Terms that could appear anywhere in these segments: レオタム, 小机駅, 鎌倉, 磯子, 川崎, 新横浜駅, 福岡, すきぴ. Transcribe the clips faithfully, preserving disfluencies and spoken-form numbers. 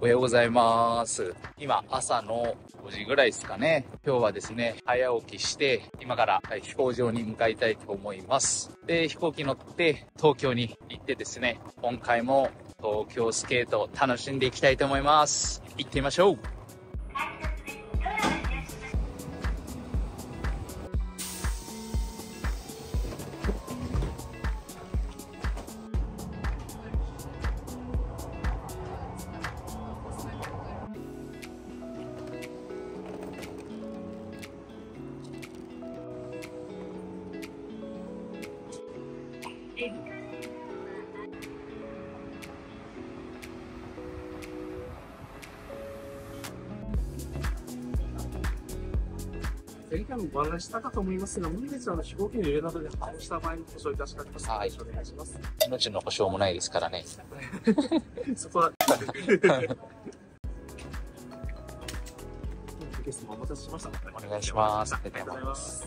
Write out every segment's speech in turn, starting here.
おはようございます。今朝のごじぐらいですかね。今日はですね、早起きして、今から飛行場に向かいたいと思います。で、飛行機乗って東京に行ってですね、今回も東京スケートを楽しんでいきたいと思います。行ってみましょう。前回もお話したかと思いますが、無理です。あの飛行機の揺れなどで破損した場合の保証いたしかけます。はい、お願いします。命の保証もないですからね。そこは。ゲストもお待たせしました。お願いします。ありがとうございます。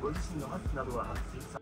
ご自身の発などは発生さ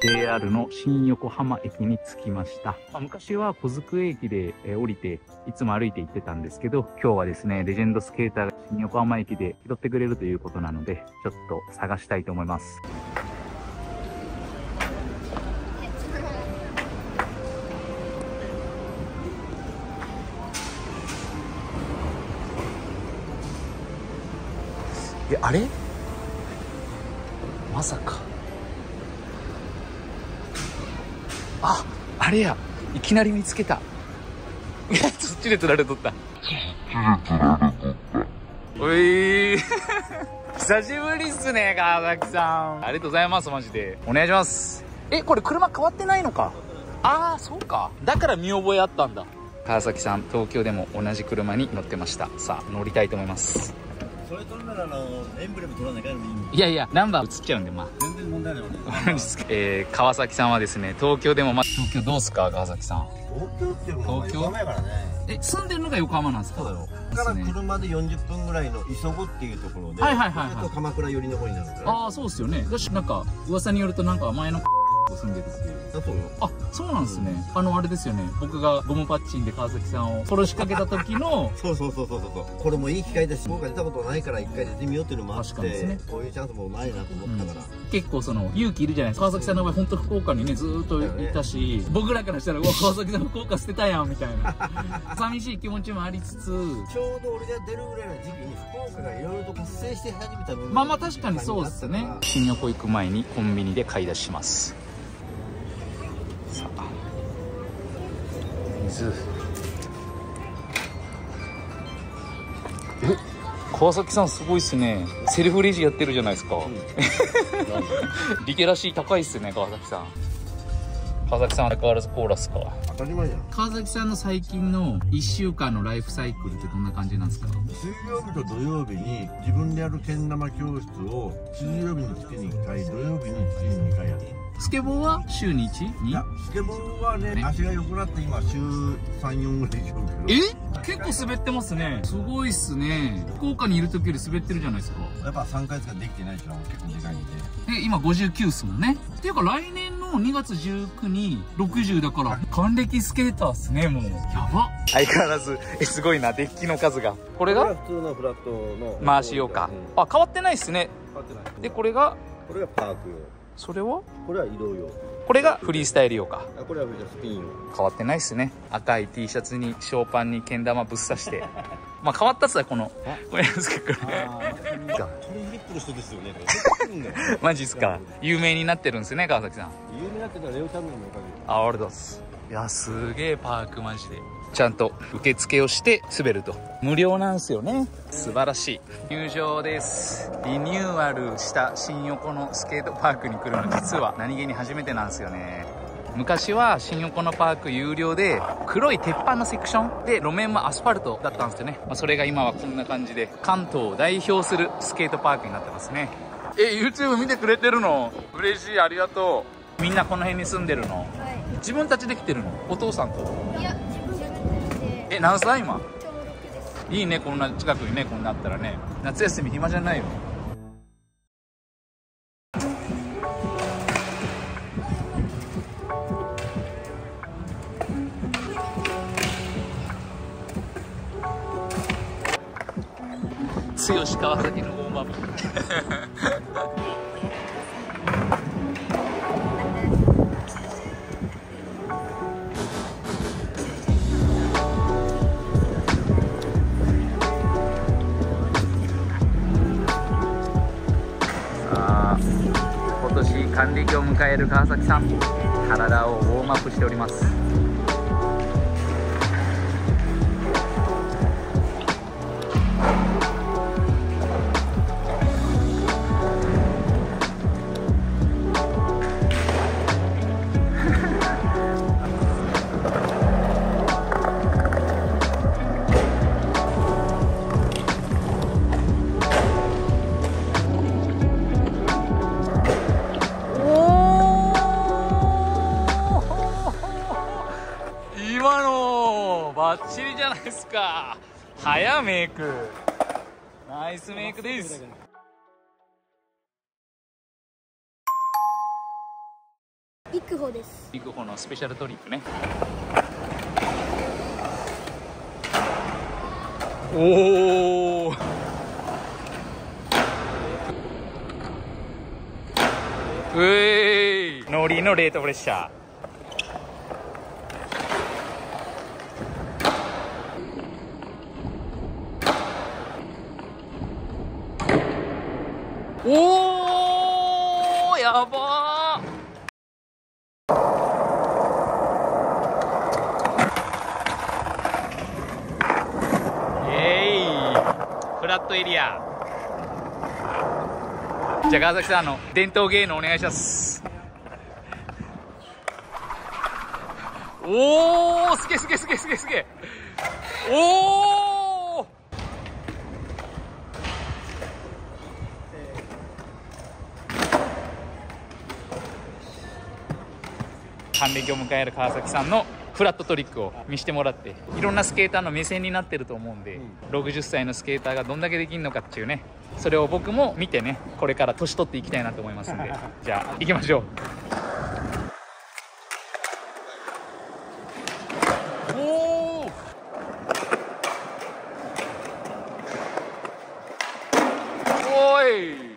ジェイアール の新横浜駅に着きました。まあ、昔は小机駅で、えー、降りて、いつも歩いて行ってたんですけど、今日はですね、レジェンドスケーターが新横浜駅で拾ってくれるということなので、ちょっと探したいと思います。え、あれ？まさか。あ、あれや、いきなり見つけた。そっちで取られとった。おい久しぶりっすね、川崎さん。ありがとうございます、マジで。お願いします。え、これ車変わってないのか。ああ、そうか。だから見覚えあったんだ。川崎さん、東京でも同じ車に乗ってました。さあ、乗りたいと思います。それ取るならあのエンブレム取らないからいいんで。いやいや、ナンバー映っちゃうんで、まあ全然問題ない俺えー、川崎さんはですね、東京でもま東京どうすか、川崎さん。東京っていうのは東京横浜やからね。え、住んでるのが横浜なんですか。そうだよ。だから車でよんじゅっぷんぐらいの磯子っていうところで、はいはいはいはい、鎌倉寄りの方になるから。ああ、そうですよね。だしなんか噂によるとなんか前の住んでるっていう。だと思う。あ、そうなんですね。あのあれですよね。僕がゴムパッチンで川崎さんを殺しかけた時の。そうそうそうそうそう。これもいい機会だし、僕が出たことないから一回出てみようっていうのもあって。確かにですね。こういうチャンスもないなと思ったから。うん、結構その勇気いるじゃないですか。川崎さんの場合本当福岡にねずーっといたし、ね、僕らからしたらうわ川崎さん福岡捨てたやんみたいな。寂しい気持ちもありつつ。ちょうど俺が出るぐらいの時期に福岡がいろいろと活性して始めた部分。まあまあ確かにそうですね。新横行く前にコンビニで買い出します。水え、川崎さんすごいっすね。セルフレジやってるじゃないですか、うん、リテラシー高いっすね川崎さん。川崎さん相変わらずコーラスか。当たり前じゃん。川崎さんの最近のいっしゅうかんのライフサイクルってどんな感じなんですか？水曜日と土曜日に自分でやるけん玉教室を水曜日に月にいっかい、土曜日に月ににかいやる。スケボーは週にいち？いや、スケボーはね、足が良くなって今週さん、よんぐらいでしょうけど。え？結構滑ってますね。すごいっすね。福岡にいる時より滑ってるじゃないですか。やっぱさんかげつができてないでしょ。結構時間いて。で、今ごじゅうきゅうっすもんね。っていうか来年もうにがつじゅうくにろくじゅうだから還暦スケーターっすね。もうやば。相変わらずえすごいな、デッキの数が。これが普通のフラットの回し用か、うん、あ変わってないっすね。変わってない。でこれがこれがパーク用、それはこれは移動用、これがフリースタイル用か。あこれはスピン用。変わってないっすね。赤い T シャツにショーパンにけん玉ぶっ刺してまあ変わったっすねこのこれなんですかこれマジっすか。有名になってるんですね川崎さん。有名になってたらレオタムのおかげ。あありがとうございます。いやすげえパークマジでちゃんと受付をして滑ると無料なんすよね。素晴らしい。入場です。リニューアルした新横のスケートパークに来るの実は何気に初めてなんですよね。昔は新横のパーク有料で黒い鉄板のセクションで路面もアスファルトだったんですよね、まあ、それが今はこんな感じで関東を代表するスケートパークになってますね。え YouTube 見てくれてるの嬉しい。ありがとう。みんなこの辺に住んでるの、はい、自分たちで来てるの？お父さんと？いや自分たちで。え何歳今？ちょうどろくです。いいねこんな近くにねこんなあったらね。夏休み暇じゃないよ。剛川崎の大豆さあ今年還暦を迎える川崎さん、体をウォームアップしております。早メイク、ナイスメイクです。イクホです。イクホのスペシャルトリックね。おーうえーい、ノリのレートプレッシャー。おーやばー。イエーイ、フラットエリア。じゃあ川崎さんの伝統芸能お願いします。おおすげえすげえすげえすげえすげえ。おお還暦を迎える川崎さんのフラットトリックを見せてもらって、いろんなスケーターの目線になってると思うんで、うん、ろくじゅっさいのスケーターがどんだけできるのかっていうね、それを僕も見てね、これから年取っていきたいなと思いますんでじゃあ行きましょう。おーおーいう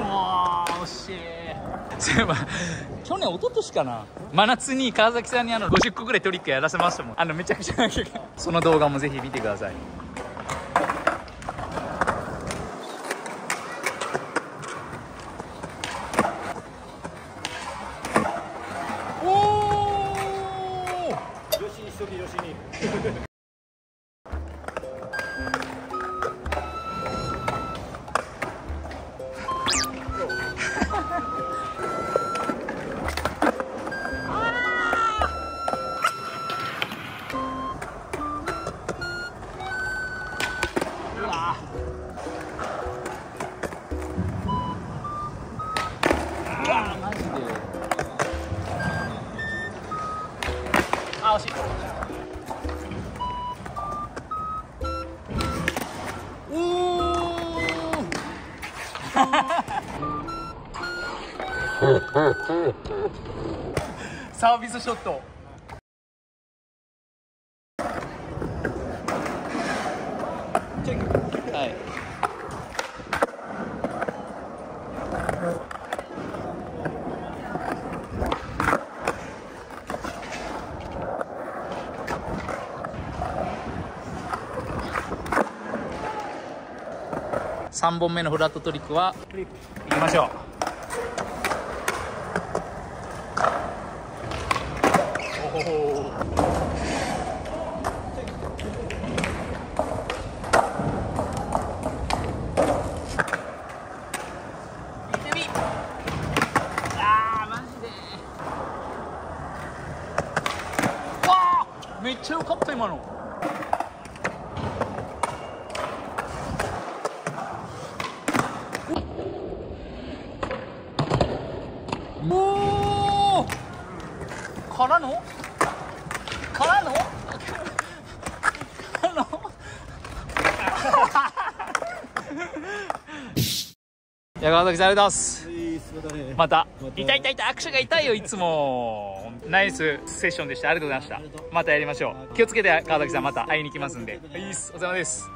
わー惜しい。去年一昨年かな、真夏に川崎さんにあのごじゅっこぐらいトリックやらせましたもん。あのめちゃくちゃなきゃいけないその動画もぜひ見てください。おおよしにしときよしに打。ああ、マジで。あ、惜しい。おお。サービスショット。はい。三本目のフラットトリックは。いきましょう。めっちゃ良かった今の。おお。からの？からの？からの？いや、川崎さんありがとうございます。また痛い痛い痛い、握手が痛いよいつも。ナイスセッションでした。ありがとうございました。またやりましょう。気をつけて川崎さん、また会いに来ますんで。いいっす。お疲れ様です。